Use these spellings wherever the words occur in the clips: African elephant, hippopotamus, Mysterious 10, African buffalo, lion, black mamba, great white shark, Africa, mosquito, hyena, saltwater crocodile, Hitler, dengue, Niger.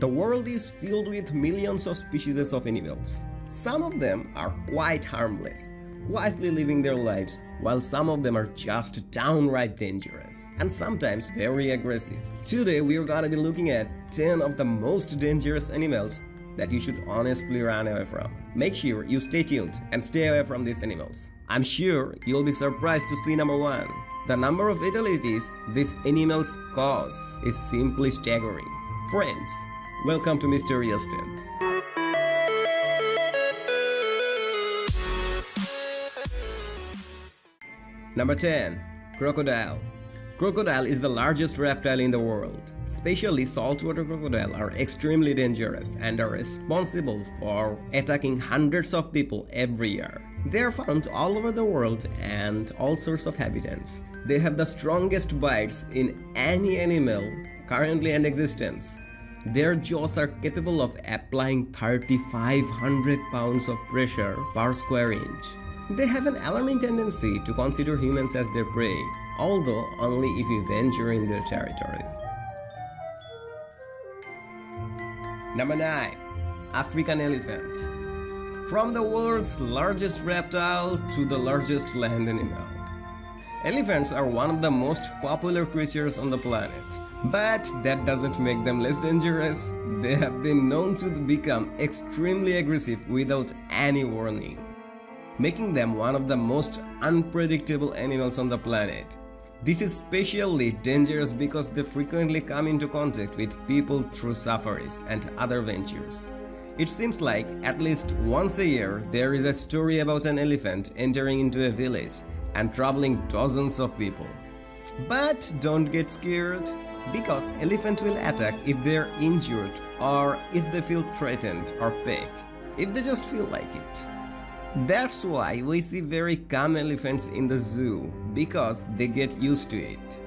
The world is filled with millions of species of animals. Some of them are quite harmless, quietly living their lives, while some of them are just downright dangerous, and sometimes very aggressive. Today we are gonna be looking at 10 of the most dangerous animals that you should honestly run away from. Make sure you stay tuned and stay away from these animals. I'm sure you'll be surprised to see number 1. The number of fatalities these animals cause is simply staggering. Friends, welcome to Mysterious 10. Number 10. Crocodile. Crocodile is the largest reptile in the world. Especially saltwater crocodile are extremely dangerous and are responsible for attacking hundreds of people every year. They are found all over the world and all sorts of habitats. They have the strongest bites in any animal currently in existence. Their jaws are capable of applying 3,500 pounds of pressure per square inch. They have an alarming tendency to consider humans as their prey, although only if you venture in their territory. Number 9. African elephant. From the world's largest reptile to the largest land animal, elephants are one of the most popular creatures on the planet. But that doesn't make them less dangerous. They have been known to become extremely aggressive without any warning, making them one of the most unpredictable animals on the planet. This is especially dangerous because they frequently come into contact with people through safaris and other ventures. It seems like at least once a year there is a story about an elephant entering into a village and troubling dozens of people. But don't get scared, because elephants will attack if they are injured or if they feel threatened or pecked, if they just feel like it. That's why we see very calm elephants in the zoo, because they get used to it.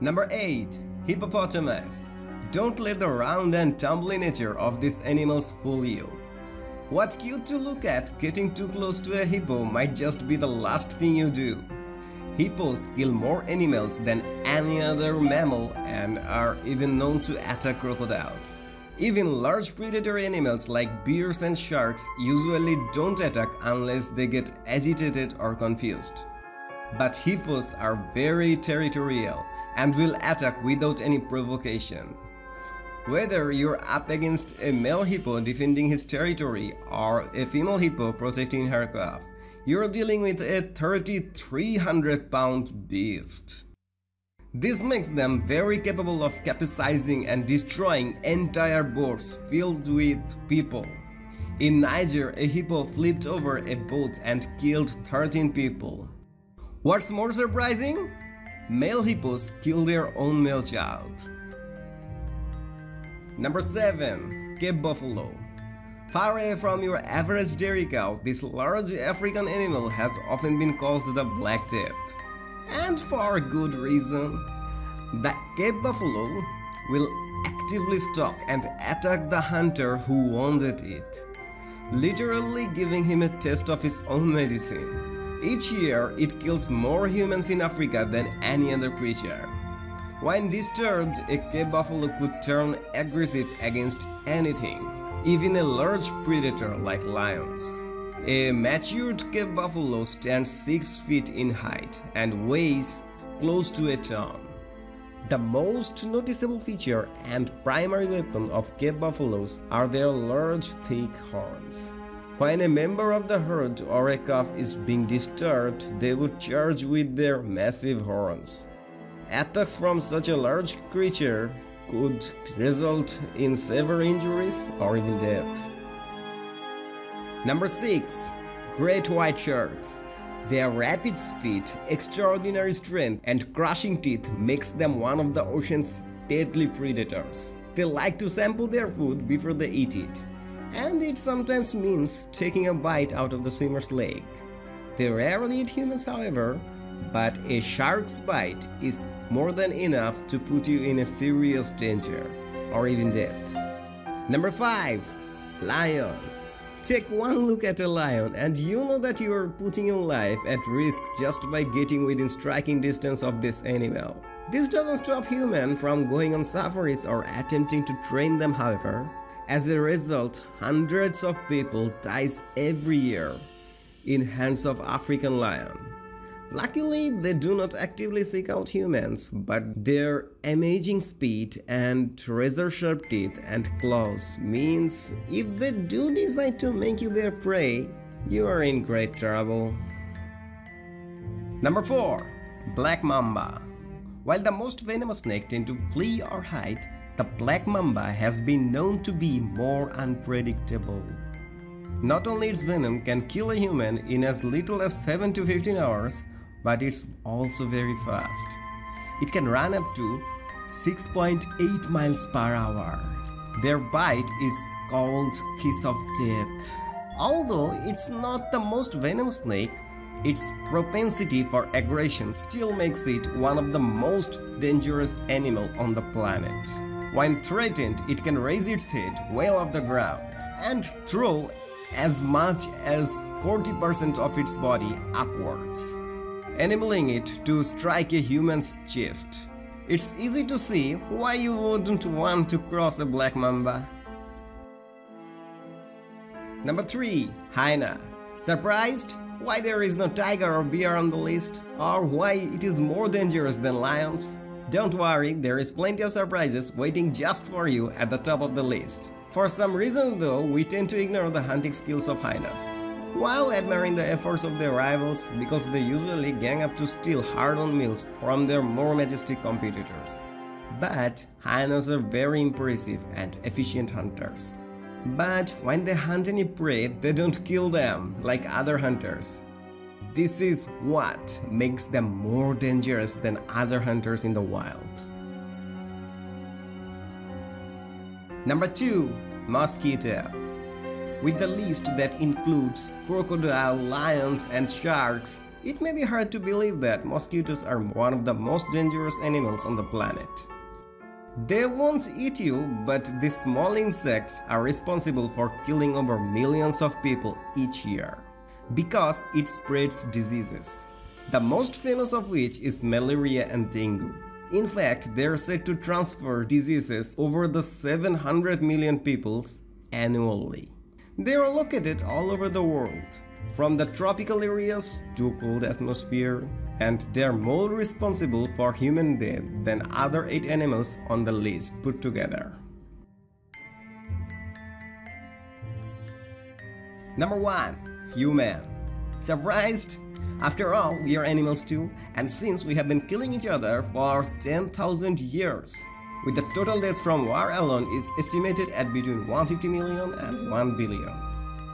Number 8. Hippopotamus. Don't let the round and tumbly nature of these animals fool you. What's cute to look at, getting too close to a hippo might just be the last thing you do. Hippos kill more animals than any other mammal and are even known to attack crocodiles. Even large predatory animals like bears and sharks usually don't attack unless they get agitated or confused. But hippos are very territorial and will attack without any provocation. Whether you're up against a male hippo defending his territory or a female hippo protecting her calf, you're dealing with a 3,300-pound beast. This makes them very capable of capsizing and destroying entire boats filled with people. In Niger, a hippo flipped over a boat and killed 13 people. What's more surprising? Male hippos kill their own male child. Number 7. Cape buffalo. Far away from your average dairy cow, this large African animal has often been called the black death, and for good reason. The Cape buffalo will actively stalk and attack the hunter who wanted it, literally giving him a taste of his own medicine. Each year, it kills more humans in Africa than any other creature. When disturbed, a Cape buffalo could turn aggressive against anything, even a large predator like lions. A matured Cape buffalo stands 6 feet in height and weighs close to a ton. The most noticeable feature and primary weapon of Cape buffaloes are their large, thick horns. When a member of the herd or a calf is being disturbed, they would charge with their massive horns. Attacks from such a large creature could result in severe injuries or even death. Number 6. Great white sharks. Their rapid speed, extraordinary strength, and crushing teeth makes them one of the ocean's deadly predators. They like to sample their food before they eat it, and it sometimes means taking a bite out of the swimmer's leg. They rarely eat humans, however, but a shark's bite is more than enough to put you in a serious danger or even death. Number 5. Lion. Take one look at a lion and you know that you are putting your life at risk just by getting within striking distance of this animal. This doesn't stop humans from going on safaris or attempting to train them, however. As a result, hundreds of people die every year in hands of African lion. Luckily, they do not actively seek out humans, but their amazing speed and razor-sharp teeth and claws means if they do decide to make you their prey, you are in great trouble. Number 4. Black mamba. While the most venomous snakes tend to flee or hide, the black mamba has been known to be more unpredictable. Not only its venom can kill a human in as little as 7 to 15 hours, but it's also very fast. It can run up to 6.8 miles per hour. Their bite is called kiss of death. Although it's not the most venomous snake, its propensity for aggression still makes it one of the most dangerous animals on the planet. When threatened, it can raise its head well off the ground and throw as much as 40% of its body upwards, enabling it to strike a human's chest. It's easy to see why you wouldn't want to cross a black mamba. Number 3. Hyena. Surprised? Why there is no tiger or bear on the list, or why it is more dangerous than lions? Don't worry, there is plenty of surprises waiting just for you at the top of the list. For some reason though, we tend to ignore the hunting skills of hyenas, while admiring the efforts of their rivals because they usually gang up to steal hard-won meals from their more majestic competitors. But hyenas are very impressive and efficient hunters. But when they hunt any prey, they don't kill them like other hunters. This is what makes them more dangerous than other hunters in the wild. Number 2. Mosquito. With the list that includes crocodiles, lions and sharks, it may be hard to believe that mosquitoes are one of the most dangerous animals on the planet. They won't eat you, but these small insects are responsible for killing over millions of people each year because it spreads diseases, the most famous of which is malaria and dengue. In fact, they are said to transfer diseases over the 700 million people annually. They are located all over the world, from the tropical areas to cold atmosphere, and they are more responsible for human death than other 8 animals on the list put together. Number 1. Human. Surprised? After all, we are animals too, and since we have been killing each other for 10,000 years, with the total deaths from war alone is estimated at between 150 million and 1 billion.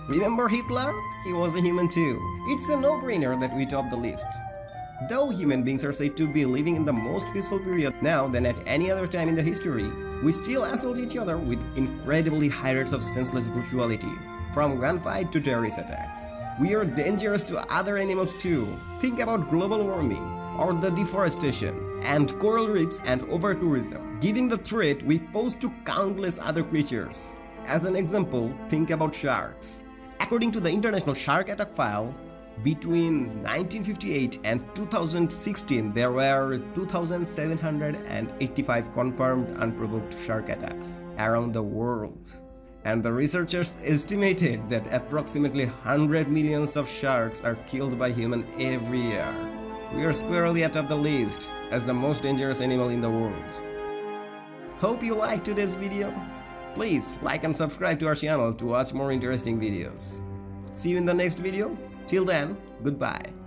Remember Hitler? He was a human too. It's a no-brainer that we top the list. Though human beings are said to be living in the most peaceful period now than at any other time in the history, we still assault each other with incredibly high rates of senseless brutality, from gunfight to terrorist attacks. We are dangerous to other animals too. Think about global warming, or the deforestation, and coral reefs and over-tourism, giving the threat we pose to countless other creatures. As an example, think about sharks. According to the International Shark Attack File, between 1958 and 2016, there were 2,785 confirmed unprovoked shark attacks around the world. And the researchers estimated that approximately 100 million of sharks are killed by humans every year. We are squarely atop the list as the most dangerous animal in the world. Hope you liked today's video. Please like and subscribe to our channel to watch more interesting videos. See you in the next video. Till then, goodbye.